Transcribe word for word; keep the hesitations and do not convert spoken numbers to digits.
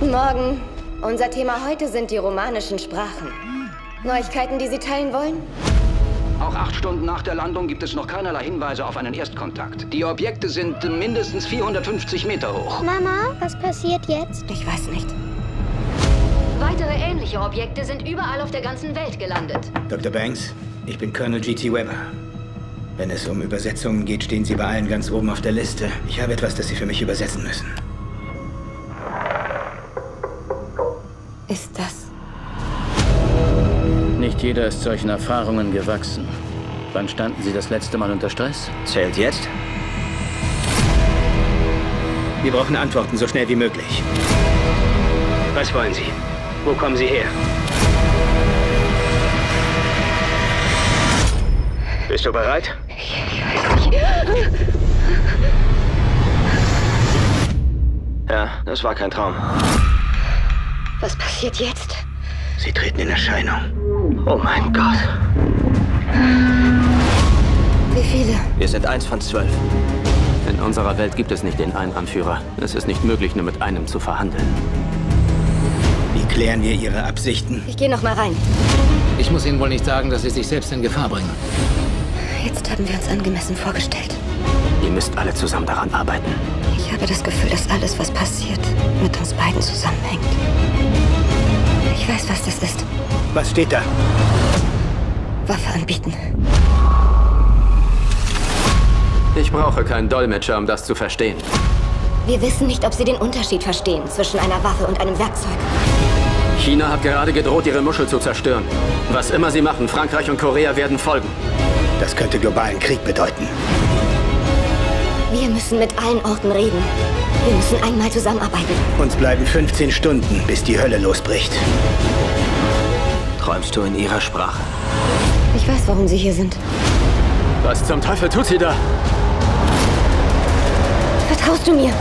Guten Morgen. Unser Thema heute sind die romanischen Sprachen. Neuigkeiten, die Sie teilen wollen? Auch acht Stunden nach der Landung gibt es noch keinerlei Hinweise auf einen Erstkontakt. Die Objekte sind mindestens vierhundertfünfzig Meter hoch. Mama, was passiert jetzt? Ich weiß nicht. Weitere ähnliche Objekte sind überall auf der ganzen Welt gelandet. Doktor Banks, ich bin Colonel G T Weber. Wenn es um Übersetzungen geht, stehen Sie bei allen ganz oben auf der Liste. Ich habe etwas, das Sie für mich übersetzen müssen. Ist das? Nicht jeder ist solchen Erfahrungen gewachsen. Wann standen Sie das letzte Mal unter Stress? Zählt jetzt. Wir brauchen Antworten so schnell wie möglich. Was wollen Sie? Wo kommen Sie her? Bist du bereit? Ja, das war kein Traum. Was passiert jetzt? Sie treten in Erscheinung. Oh mein Gott. Wie viele? Wir sind eins von zwölf. In unserer Welt gibt es nicht den einen Anführer. Es ist nicht möglich, nur mit einem zu verhandeln. Wie klären wir Ihre Absichten? Ich gehe noch mal rein. Ich muss Ihnen wohl nicht sagen, dass Sie sich selbst in Gefahr bringen. Jetzt haben wir uns angemessen vorgestellt. Ihr müsst alle zusammen daran arbeiten. Ich habe das Gefühl, dass alles, was passiert, mit uns beiden zusammenhängt. Ich weiß, was das ist. Was steht da? Waffe anbieten. Ich brauche keinen Dolmetscher, um das zu verstehen. Wir wissen nicht, ob Sie den Unterschied verstehen zwischen einer Waffe und einem Werkzeug. China hat gerade gedroht, ihre Muschel zu zerstören. Was immer sie machen, Frankreich und Korea werden folgen. Das könnte globalen Krieg bedeuten. Wir müssen mit allen Orten reden. Wir müssen einmal zusammenarbeiten. Uns bleiben fünfzehn Stunden, bis die Hölle losbricht. Träumst du in ihrer Sprache? Ich weiß, warum Sie hier sind. Was zum Teufel tut sie da? Vertraust du mir?